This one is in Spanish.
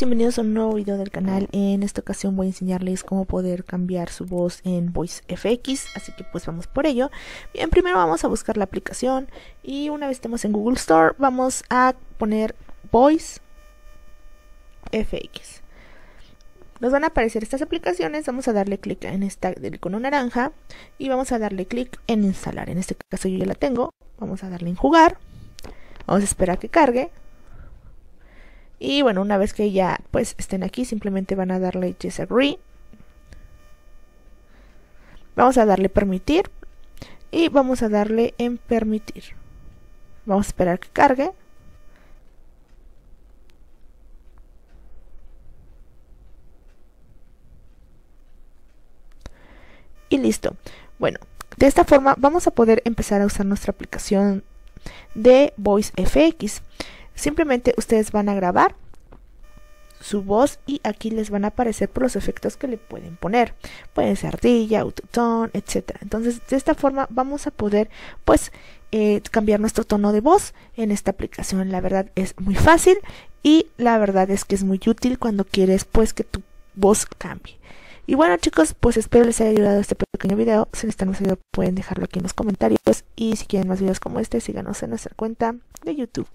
Bienvenidos a un nuevo video del canal. En esta ocasión voy a enseñarles cómo poder cambiar su voz en VoiceFX, así que pues vamos por ello. Bien, primero vamos a buscar la aplicación y una vez estemos en Google Store vamos a poner VoiceFX. Nos van a aparecer estas aplicaciones, vamos a darle clic en esta del icono naranja y vamos a darle clic en instalar. En este caso yo ya la tengo, vamos a darle en jugar, vamos a esperar a que cargue. Y bueno, una vez que ya pues estén aquí, simplemente van a darle Yes Agree. Vamos a darle Permitir. Y vamos a darle en Permitir. Vamos a esperar que cargue. Y listo. Bueno, de esta forma vamos a poder empezar a usar nuestra aplicación de VoiceFX. Simplemente ustedes van a grabar su voz y aquí les van a aparecer por los efectos que le pueden poner. Pueden ser ardilla, autotune, etc. Entonces, de esta forma vamos a poder pues cambiar nuestro tono de voz en esta aplicación. La verdad es muy fácil y la verdad es que es muy útil cuando quieres pues que tu voz cambie. Y bueno chicos, pues espero les haya ayudado este pequeño video. Si les está más ayudado pueden dejarlo aquí en los comentarios. Y si quieren más videos como este, síganos en nuestra cuenta de YouTube.